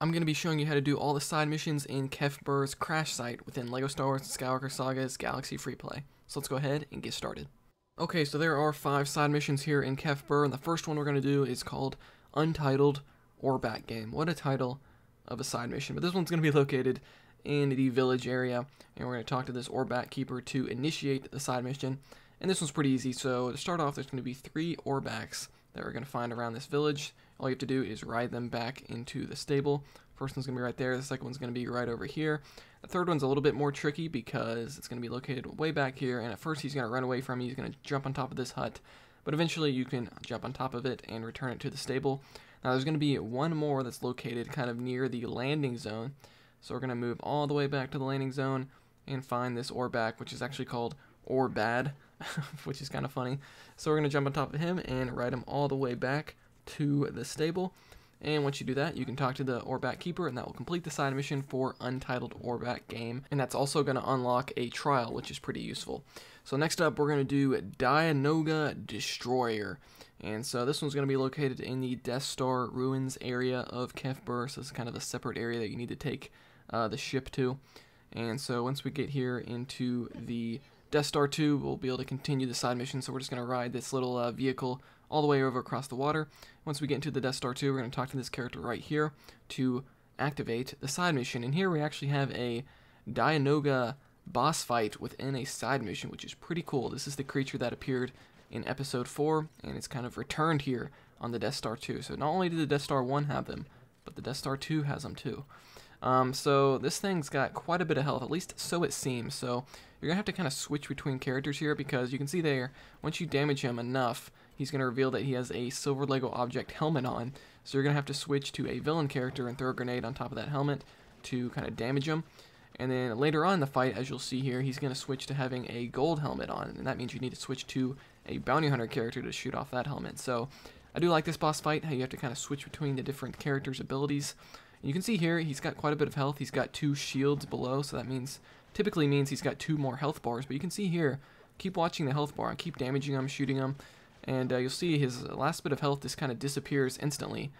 I'm going to be showing you how to do all the side missions in Kef Bir's crash site within LEGO Star Wars: The Skywalker Saga's Galaxy Free Play. So let's go ahead and get started. Okay, so there are 5 side missions here in Kef Bir, and the first one we're going to do is called Untitled Orbak Game. What a title of a side mission. But this one's going to be located in the village area, and we're going to talk to this Orbak Keeper to initiate the side mission. And this one's pretty easy, so to start off, there's going to be 3 Orbaks that we're going to find around this village. All you have to do is ride them back into the stable. First one's going to be right there, the second one's going to be right over here. The third one's a little bit more tricky because it's going to be located way back here, and at first he's going to run away from you, he's going to jump on top of this hut, but eventually you can jump on top of it and return it to the stable. Now there's going to be one more that's located kind of near the landing zone, so we're going to move all the way back to the landing zone and find this Orbak, which is actually called Orbad, which is kind of funny. So we're going to jump on top of him and ride him all the way back to the stable. And once you do that, you can talk to the Orbak Keeper, and that will complete the side mission for Untitled Orbak Game. And that's also going to unlock a trial, which is pretty useful. So next up, we're going to do Dianoga Destroyer. And so this one's going to be located in the Death Star Ruins area of Kef Bir. So it's kind of a separate area that you need to take the ship to. And so once we get here into the Death Star 2, we'll be able to continue the side mission, so we're just going to ride this little vehicle all the way over across the water. Once we get into the Death Star 2, we're going to talk to this character right here to activate the side mission. And here we actually have a Dianoga boss fight within a side mission, which is pretty cool. This is the creature that appeared in Episode 4, and it's kind of returned here on the Death Star 2. So not only did the Death Star 1 have them, but the Death Star 2 has them too. So this thing's got quite a bit of health, at least so it seems, so you're going to have to kind of switch between characters here, because you can see there, once you damage him enough, he's going to reveal that he has a silver Lego object helmet on, so you're going to have to switch to a villain character and throw a grenade on top of that helmet to kind of damage him. And then later on in the fight, as you'll see here, he's going to switch to having a gold helmet on, and that means you need to switch to a bounty hunter character to shoot off that helmet. So I do like this boss fight, how you have to kind of switch between the different characters' abilities. You can see here he's got quite a bit of health. He's got 2 shields below, so that means typically means he's got 2 more health bars. But you can see here, keep watching the health bar, keep damaging him, shooting him, and you'll see his last bit of health just kind of disappears instantly,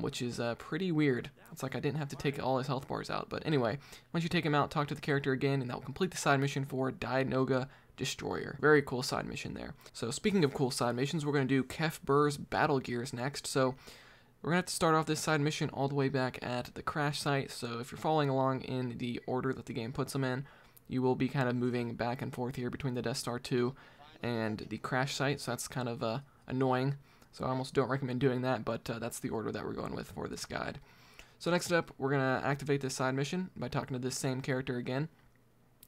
which is pretty weird. It's like I didn't have to take all his health bars out. But anyway, once you take him out, talk to the character again, and that will complete the side mission for Dianoga Destroyer. Very cool side mission there. So speaking of cool side missions, we're going to do Kef Bir's Battle Gears next. So we're going to have to start off this side mission all the way back at the crash site, so if you're following along in the order that the game puts them in, you will be kind of moving back and forth here between the Death Star 2 and the crash site, so that's kind of annoying, so I almost don't recommend doing that, but that's the order that we're going with for this guide. So next up, we're going to activate this side mission by talking to this same character again,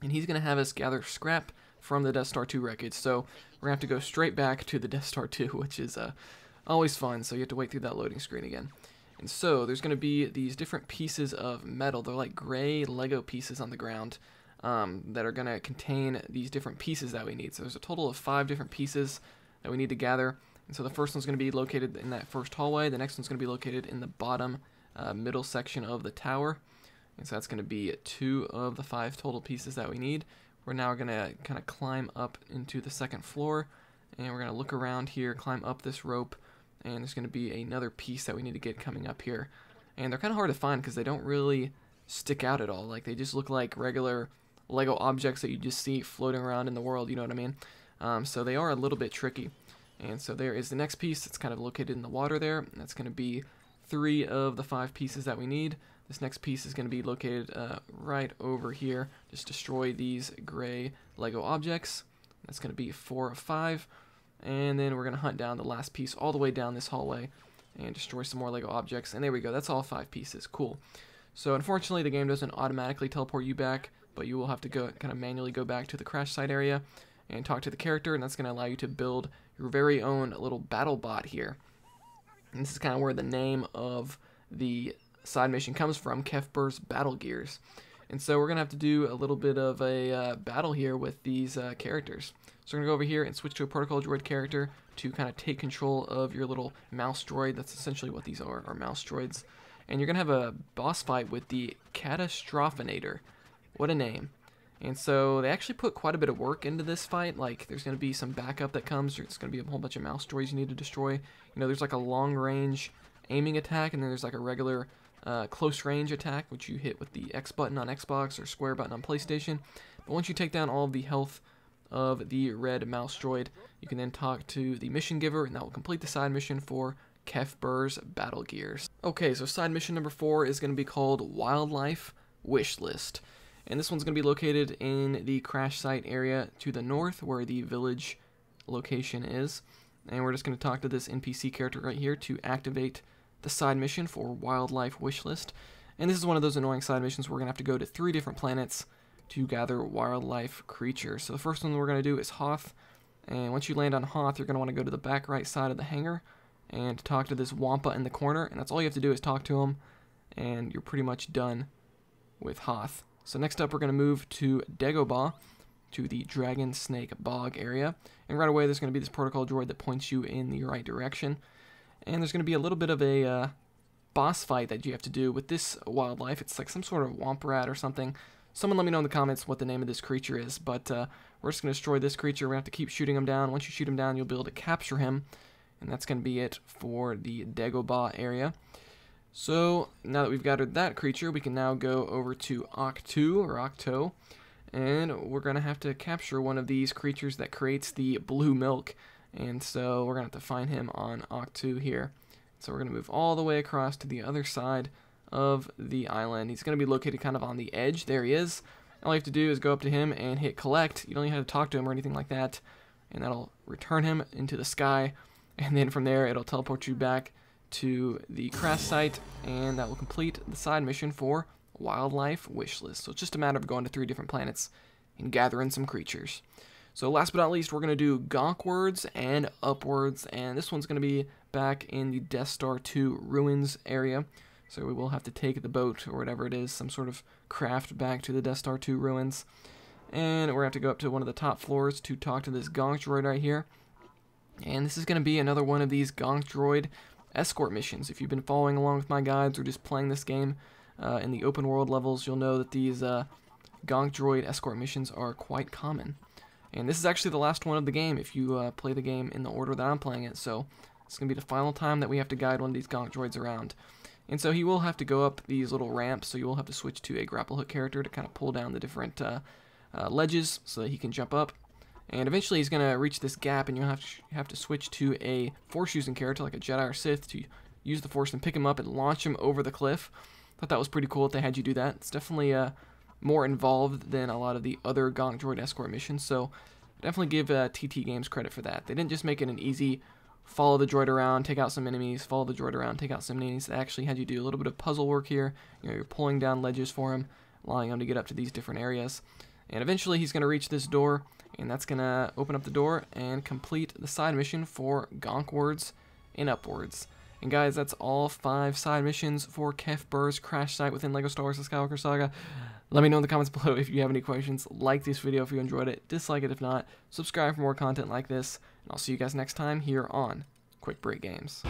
and he's going to have us gather scrap from the Death Star 2 wreckage, so we're going to have to go straight back to the Death Star 2, which is always fun, so you have to wait through that loading screen again. And so there's going to be these different pieces of metal. They're like gray Lego pieces on the ground that are going to contain these different pieces that we need. So there's a total of 5 different pieces that we need to gather. And so the first one's going to be located in that first hallway. The next one's going to be located in the bottom middle section of the tower. And so that's going to be 2 of the 5 total pieces that we need. We're now going to kind of climb up into the second floor. And we're going to look around here, climb up this rope. And there's going to be another piece that we need to get coming up here. And they're kind of hard to find because they don't really stick out at all. Like, they just look like regular Lego objects that you just see floating around in the world, you know what I mean? So they are a little bit tricky. And so there is the next piece that's kind of located in the water there. And that's going to be 3 of the 5 pieces that we need. This next piece is going to be located right over here. Just destroy these gray Lego objects. That's going to be 4 of 5. And then we're going to hunt down the last piece all the way down this hallway and destroy some more Lego objects. And there we go. That's all 5 pieces. Cool. So unfortunately, the game doesn't automatically teleport you back, but you will have to go kind of manually go back to the crash site area and talk to the character, and that's going to allow you to build your very own little battle bot here. And this is kind of where the name of the side mission comes from, Kef Bir's Battle Gears. And so we're going to have to do a little bit of a battle here with these characters. So we're going to go over here and switch to a protocol droid character to kind of take control of your little mouse droid. That's essentially what these are, mouse droids. And you're going to have a boss fight with the Catastrophinator. What a name. And so they actually put quite a bit of work into this fight. Like, there's going to be some backup that comes. It's going to be a whole bunch of mouse droids you need to destroy. You know, there's like a long range aiming attack, and then there's like a regular close range attack, which you hit with the X button on Xbox or square button on PlayStation. But once you take down all of the health of the red mouse droid, you can then talk to the mission giver, and that will complete the side mission for Kef Bir's Battle Gears. Okay, so side mission number 4 is going to be called Wildlife Wish List, and this one's going to be located in the crash site area to the north, where the village location is. And we're just going to talk to this NPC character right here to activate the side mission for Wildlife Wish List. And this is one of those annoying side missions where we're going to have to go to 3 different planets to gather wildlife creatures. So the first one we're going to do is Hoth, and once you land on Hoth, you're going to want to go to the back right side of the hangar and talk to this Wampa in the corner, and that's all you have to do is talk to him, and you're pretty much done with Hoth. So next up, we're going to move to Dagobah, to the Dragon Snake Bog area, and right away there's going to be this protocol droid that points you in the right direction, and there's going to be a little bit of a boss fight that you have to do with this wildlife. It's like some sort of womp rat or something. Someone let me know in the comments what the name of this creature is, but we're just going to destroy this creature. We're going to have to keep shooting him down. Once you shoot him down, you'll be able to capture him, and that's going to be it for the Dagobah area. So now that we've gathered that creature, we can now go over to Ahch-To, and we're going to have to capture one of these creatures that creates the blue milk, and so we're going to have to find him on Ahch-To here. So we're going to move all the way across to the other side of the island. He's going to be located kind of on the edge. There he is. All you have to do is go up to him and hit collect. You don't even have to talk to him or anything like that, and that'll return him into the sky, and then from there it'll teleport you back to the crash site, and that will complete the side mission for Wildlife Wish List. So it's just a matter of going to 3 different planets and gathering some creatures. So last but not least, we're going to do Gonkwards and Upwards, and this one's going to be back in the Death Star 2 ruins area. So we will have to take the boat or whatever it is, some sort of craft, back to the Death Star 2 ruins. And we're going to have to go up to one of the top floors to talk to this Gonk Droid right here. And this is going to be another one of these Gonk Droid escort missions. If you've been following along with my guides or just playing this game in the open world levels, you'll know that these Gonk Droid escort missions are quite common. And this is actually the last one of the game if you play the game in the order that I'm playing it. So it's going to be the final time that we have to guide one of these Gonk Droids around. And so he will have to go up these little ramps, so you will have to switch to a grapple hook character to kind of pull down the different ledges so that he can jump up. And eventually he's going to reach this gap, and you'll have to switch to a force-using character like a Jedi or Sith to use the force and pick him up and launch him over the cliff. Thought that was pretty cool that they had you do that. It's definitely more involved than a lot of the other Gonk Droid escort missions, so definitely give TT Games credit for that. They didn't just make it an easy follow the droid around, take out some enemies, follow the droid around, take out some enemies. They actually had you do a little bit of puzzle work here. You know, you're pulling down ledges for him, allowing him to get up to these different areas. And eventually he's going to reach this door, and that's going to open up the door and complete the side mission for Gonkwards and Upwards. And guys, that's all 5 side missions for Kef Bir's crash site within LEGO Star Wars: The Skywalker Saga. Let me know in the comments below if you have any questions. Like this video if you enjoyed it, dislike it if not, subscribe for more content like this, and I'll see you guys next time here on Quick Brick Games.